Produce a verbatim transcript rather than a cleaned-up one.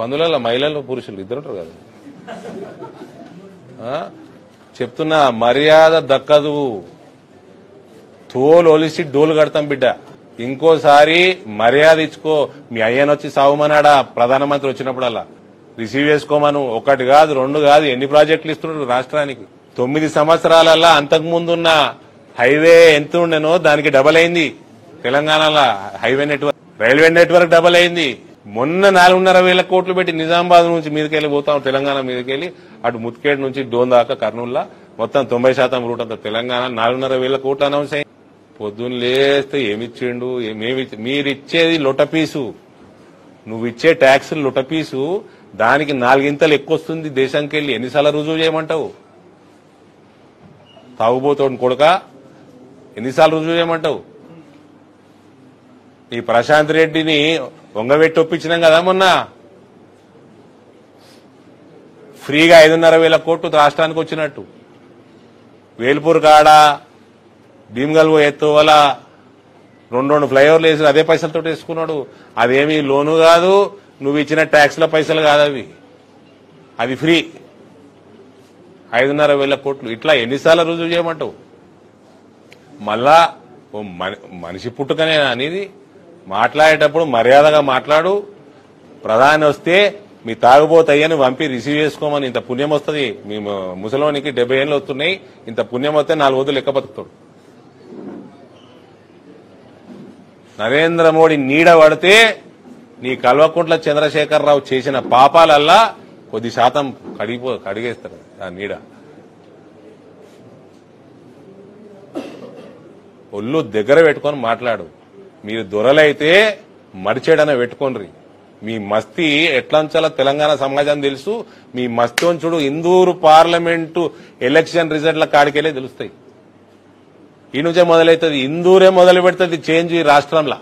పందులలో మహిళలు పురుషులు ఇద్దరు ఉంటారు కదా. చెప్తున్నా మర్యాద దక్కదు, తోలు ఒలిసి డోలు కడతాం బిడ్డ. ఇంకోసారి మర్యాద ఇచ్చుకో. మీ అయ్యను వచ్చి సావుమనాడా ప్రధానమంత్రి వచ్చినప్పుడల్లా? రిసీవ్ చేసుకోమను. ఒకటి కాదు రెండు కాదు ఎన్ని ప్రాజెక్టులు ఇస్తున్నాడు రాష్ట్రానికి? తొమ్మిది సంవత్సరాలల్లా అంతకుముందున్న హైవే ఎంత ఉండేనో దానికి డబల్ అయింది. తెలంగాణలో highway network railway network double అయింది. మొన్న నాలుగున్నర వేల కోట్లు పెట్టి నిజామాబాద్ నుంచి మీదకెళ్ళి పోతాం తెలంగాణ మీదకెళ్ళి, అటు ముత్కేట్ నుంచి డోన్ దాకా కర్నూలులా మొత్తం తొంభై శాతం రూట్ అంతా తెలంగాణ. నాలుగున్నర వేల కోట్లు అనౌన్స్ అయింది. పొద్దున్న లేస్తే ఏమిచ్చిండు? మీరిచ్చేది లొటపీసు, నువ్విచ్చే ట్యాక్సులు లొటపీసు, దానికి నాలుగింతలు ఎక్కువ వస్తుంది దేశానికి వెళ్ళి. ఎన్నిసార్లు రుజువు చేయమంటావు తాగుబోతోడు కొడుక? ఎన్నిసార్లు రుజువు చేయమంటావు? ఈ ప్రశాంత్ రెడ్డిని వంగబెట్టి ఒప్పించినాం కదా మొన్న, ఫ్రీగా ఐదున్నర వేల కోట్లు రాష్ట్రానికి వచ్చినట్టు. వేల్పూర్ కాడ భీమ్గల్ ఎత్తువల రెండు రెండు ఫ్లైఓవర్లు వేసి అదే పైసలతో వేసుకున్నాడు. అదేమి లోను కాదు, నువ్వు ఇచ్చిన ట్యాక్స్ల పైసలు కాదు అవి, అది ఫ్రీ. ఐదున్నర వేల కోట్లు ఇట్లా ఎన్నిసార్లు రుజువు చేయమంటావు? మళ్ళా ఓ మనిషి పుట్టుకనే అనేది. మాట్లాడేటప్పుడు మర్యాదగా మాట్లాడు. ప్రధాని వస్తే మీ తాగుబోతయ్యని పంపి రిసీవ్ చేసుకోమని. ఇంత పుణ్యం వస్తుంది మీ ముసలోనికి, డెబ్బై ఏళ్ళు వస్తున్నాయి, ఇంత పుణ్యం వస్తే నాలుగు రోజులు లెక్క బతుకుతాడు. నరేంద్ర మోడీ నీడ పడితే నీ కల్వకుంట్ల చంద్రశేఖరరావు చేసిన పాపాలల్లా కొద్ది శాతం కడిగిపో కడిగేస్తారు ఆ నీడ. ఒళ్ళు దగ్గర పెట్టుకొని మాట్లాడు. మీరు దొరలైతే మడిచేడన పెట్టుకోండి. మీ మస్తీ ఎట్లంచాలో తెలంగాణ సమాజం తెలుసు. మీ మస్తోంచుడు ఇందూరు పార్లమెంటు ఎలక్షన్ రిజల్ట్ల కాడికెళ్ళే తెలుస్తాయి. ఈ నుంచే మొదలవుతుంది, ఇందూరే మొదలు పెడుతుంది చేంజ్ ఈ రాష్ట్రంలో.